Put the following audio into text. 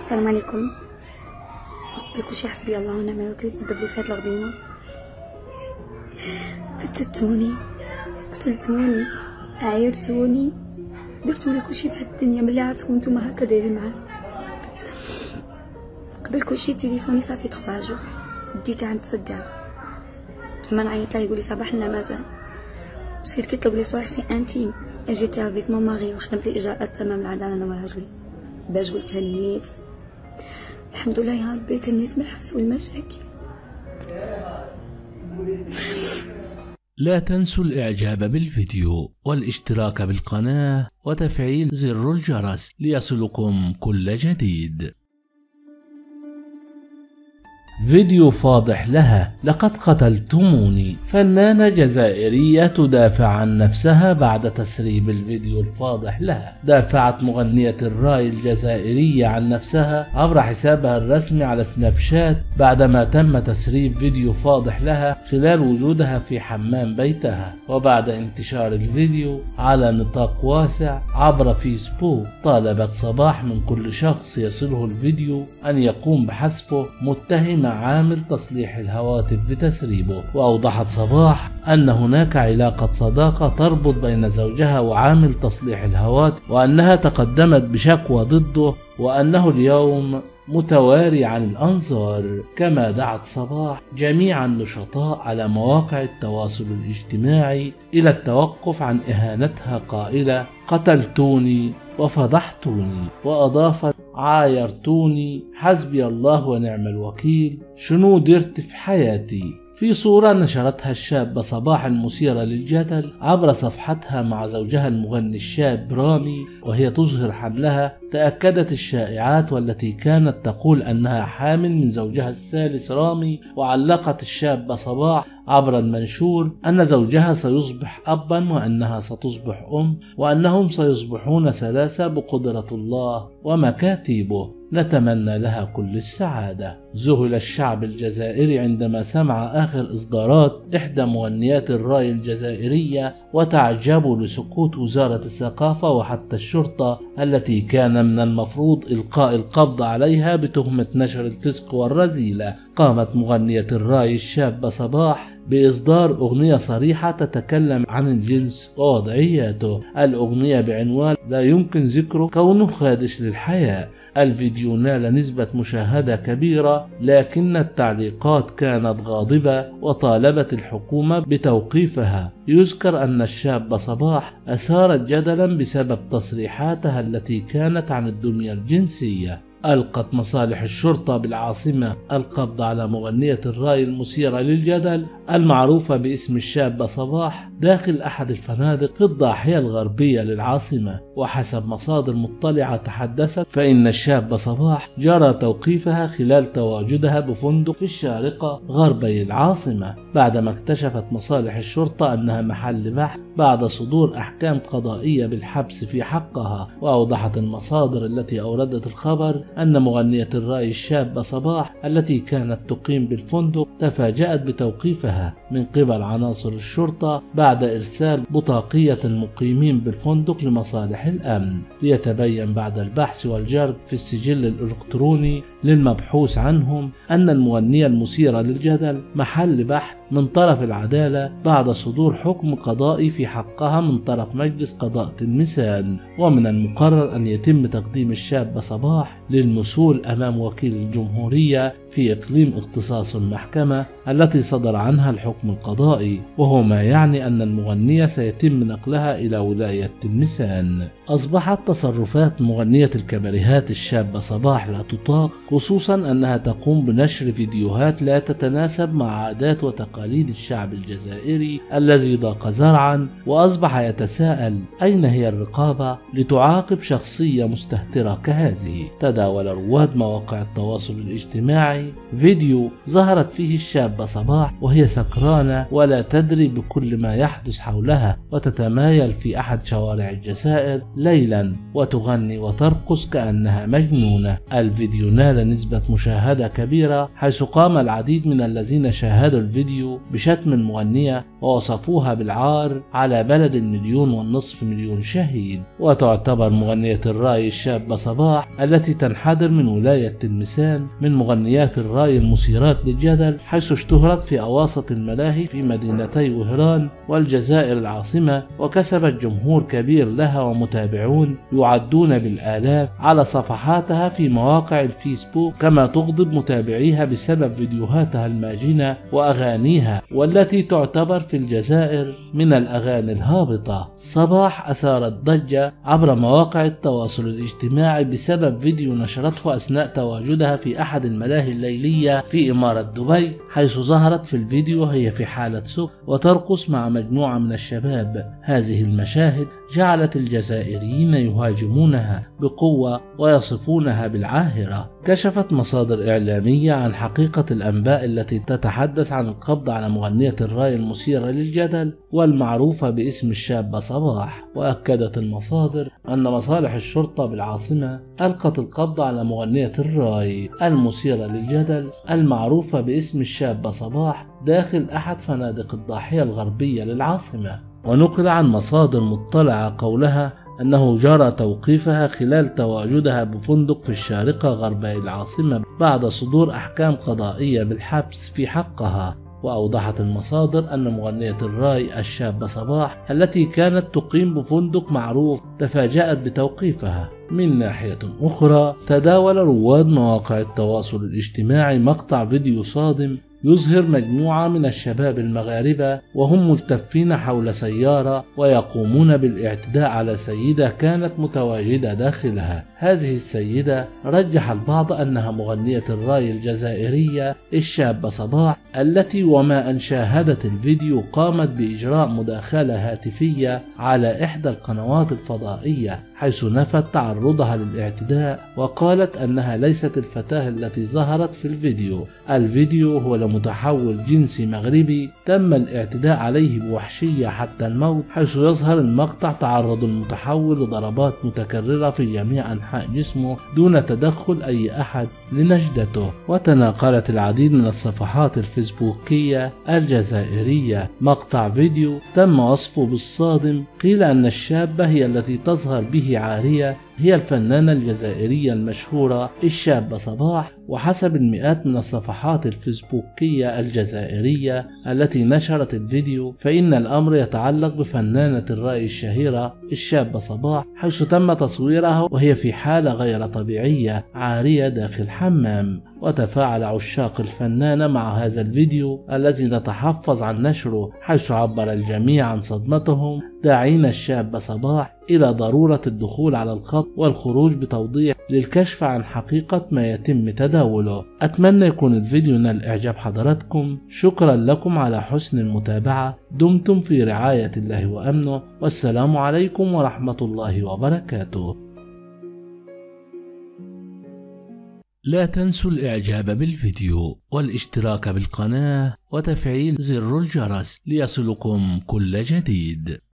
السلام عليكم. بكل شيء حسبي الله ونعم الوكيل. تسبب لي في هاد الغبينه، فتتوني، قتلتوني، عايرتوني، درتولي كلشي في هاد الدنيا. ملي عرفتكم نتوما هكا دايرين معايا قبل كلشي، تليفوني صافي تخفاجو، ديته عند السكاع. لما نعيط ليه يقول لي صباح لنا مازال، مسكين كيطلب لي صوالح سي انتيم. جيتي افيك مون ماري وخدمت لي اجراءات تمام العداله. انا وراجلي باش قلت هنيت، الحمد لله يا ربي تنيت من الحس والمشاكل. لا تنسوا الاعجاب بالفيديو والاشتراك بالقناه وتفعيل زر الجرس ليصلكم كل جديد. فيديو فاضح لها: لقد قتلتموني. فنانة جزائرية تدافع عن نفسها بعد تسريب الفيديو الفاضح لها. دافعت مغنية الراي الجزائرية عن نفسها عبر حسابها الرسمي على سناب شات بعدما تم تسريب فيديو فاضح لها خلال وجودها في حمام بيتها، وبعد انتشار الفيديو على نطاق واسع عبر فيسبوك. طالبت صباح من كل شخص يصله الفيديو أن يقوم بحذفه، متهمة عامل تصليح الهواتف بتسريبه. وأوضحت صباح أن هناك علاقة صداقة تربط بين زوجها وعامل تصليح الهواتف، وأنها تقدمت بشكوى ضده، وأنه اليوم متواري عن الأنظار. كما دعت صباح جميع النشطاء على مواقع التواصل الاجتماعي إلى التوقف عن إهانتها قائلة: قتلتوني وفضحتوني. وأضافت: عايرتوني، حسبي الله ونعم الوكيل، شنو درت في حياتي. في صورة نشرتها الشابة صباح المثيرة للجدل عبر صفحتها مع زوجها المغني الشاب رامي وهي تظهر حملها، تأكدت الشائعات والتي كانت تقول أنها حامل من زوجها الثالث رامي. وعلقت الشابة صباح عبر المنشور أن زوجها سيصبح أبا، وأنها ستصبح أم، وأنهم سيصبحون ثلاثة بقدرة الله ومكاتبه. نتمنى لها كل السعادة. ذهل الشعب الجزائري عندما سمع آخر إصدارات إحدى مغنيات الراي الجزائرية، وتعجبوا لسقوط وزارة الثقافة وحتى الشرطة التي كان من المفروض إلقاء القبض عليها بتهمة نشر الفسق والرذيلة. قامت مغنية الراي الشابة صباح بإصدار أغنية صريحة تتكلم عن الجنس ووضعياته. الأغنية بعنوان لا يمكن ذكره كونه خادش للحياة. الفيديو نال نسبة مشاهدة كبيرة، لكن التعليقات كانت غاضبة وطالبت الحكومة بتوقيفها. يذكر أن الشابة صباح أثارت جدلا بسبب تصريحاتها التي كانت عن الدمية الجنسية. ألقت مصالح الشرطة بالعاصمة القبض على مغنية الراي المثيرة للجدل المعروفة باسم الشابة صباح داخل أحد الفنادق في الضاحية الغربية للعاصمة. وحسب مصادر مطلعة تحدثت فإن الشابة صباح جرى توقيفها خلال تواجدها بفندق في الشارقة غربي العاصمة، بعدما اكتشفت مصالح الشرطة أنها محل بحث بعد صدور أحكام قضائية بالحبس في حقها. وأوضحت المصادر التي أوردت الخبر أن مغنية الراي الشابة صباح التي كانت تقيم بالفندق تفاجأت بتوقيفها من قبل عناصر الشرطة بعد إرسال بطاقية المقيمين بالفندق لمصالح الأمن، ليتبين بعد البحث والجرد في السجل الإلكتروني للمبحوث عنهم أن المغنية المثيرة للجدل محل بحث من طرف العدالة بعد صدور حكم قضائي في حقها من طرف مجلس قضاء تلمسان. ومن المقرر أن يتم تقديم الشابة صباح للمسؤول أمام وكيل الجمهورية في إقليم اختصاص المحكمة التي صدر عنها الحكم القضائي، وهو ما يعني أن المغنية سيتم نقلها إلى ولاية تلمسان. أصبحت تصرفات مغنية الكباريهات الشابة صباح لا تطاق، خصوصا أنها تقوم بنشر فيديوهات لا تتناسب مع عادات وتقاليد الشعب الجزائري الذي ضاق ذرعا. وأصبح يتساءل: أين هي الرقابة لتعاقب شخصية مستهترة كهذه؟ تداول رواد مواقع التواصل الاجتماعي معي فيديو ظهرت فيه الشابة صباح وهي سكرانة ولا تدري بكل ما يحدث حولها، وتتمايل في أحد شوارع الجزائر ليلا وتغني وترقص كأنها مجنونة. الفيديو نال نسبة مشاهدة كبيرة، حيث قام العديد من الذين شاهدوا الفيديو بشتم المغنية ووصفوها بالعار على بلد 1.5 مليون شهيد. وتعتبر مغنية الراي الشابة صباح التي تنحدر من ولاية تلمسان من مغنيات الراي المثيرات للجدل، حيث اشتهرت في أواسط الملاهي في مدينتي وهران والجزائر العاصمة، وكسبت جمهور كبير لها ومتابعون يعدون بالآلاف على صفحاتها في مواقع الفيسبوك، كما تغضب متابعيها بسبب فيديوهاتها الماجنة وأغانيها، والتي تعتبر في الجزائر من الأغاني الهابطة. صباح أثارت ضجة عبر مواقع التواصل الاجتماعي بسبب فيديو نشرته أثناء تواجدها في أحد الملاهي الليلية في إمارة دبي، حيث ظهرت في الفيديو هي في حالة سكر وترقص مع مجموعة من الشباب. هذه المشاهد جعلت الجزائريين يهاجمونها بقوة ويصفونها بالعاهرة. كشفت مصادر إعلامية عن حقيقة الأنباء التي تتحدث عن القبض على مغنية الراي المثيرة للجدل والمعروفة باسم الشابة صباح، وأكدت المصادر أن مصالح الشرطة بالعاصمة ألقت القبض على مغنية الراي المثيرة للجدل المعروفة باسم الشابة صباح داخل أحد فنادق الضاحية الغربية للعاصمة. ونقل عن مصادر مطلعة قولها أنه جرى توقيفها خلال تواجدها بفندق في الشارقة غربي العاصمة بعد صدور أحكام قضائية بالحبس في حقها. وأوضحت المصادر أن مغنية الراي الشابة صباح التي كانت تقيم بفندق معروف تفاجأت بتوقيفها. من ناحية أخرى، تداول رواد مواقع التواصل الاجتماعي مقطع فيديو صادم يظهر مجموعة من الشباب المغاربة وهم ملتفين حول سيارة ويقومون بالاعتداء على سيدة كانت متواجدة داخلها. هذه السيدة رجح البعض أنها مغنية الراي الجزائرية الشابة صباح، التي وما أن شاهدت الفيديو قامت بإجراء مداخلة هاتفية على إحدى القنوات الفضائية، حيث نفت تعرضها للاعتداء وقالت أنها ليست الفتاة التي ظهرت في الفيديو. الفيديو هو لمتحول جنسي مغربي تم الاعتداء عليه بوحشية حتى الموت، حيث يظهر المقطع تعرض المتحول لضربات متكررة في جميع أنحاء جسمه دون تدخل أي أحد لنجدته. وتناقلت العديد من الصفحات الفيسبوكية الجزائرية مقطع فيديو تم وصفه بالصادم، قيل أن الشابة هي التي تظهر به عارية هي الفنانة الجزائرية المشهورة الشابة صباح. وحسب المئات من الصفحات الفيسبوكية الجزائرية التي نشرت الفيديو، فإن الأمر يتعلق بفنانة الراي الشهيرة الشابة صباح، حيث تم تصويرها وهي في حالة غير طبيعية عارية داخل حمام. وتفاعل عشاق الفنانة مع هذا الفيديو الذي نتحفظ عن نشره، حيث عبر الجميع عن صدمتهم داعين الشابة صباح إلى ضرورة الدخول على الخط والخروج بتوضيح للكشف عن حقيقة ما يتم تداوله. أتمنى يكون الفيديو نال إعجاب حضراتكم. شكرا لكم على حسن المتابعة. دمتم في رعاية الله وأمنه، والسلام عليكم ورحمة الله وبركاته. لا تنسوا الإعجاب بالفيديو والاشتراك بالقناة وتفعيل زر الجرس ليصلكم كل جديد.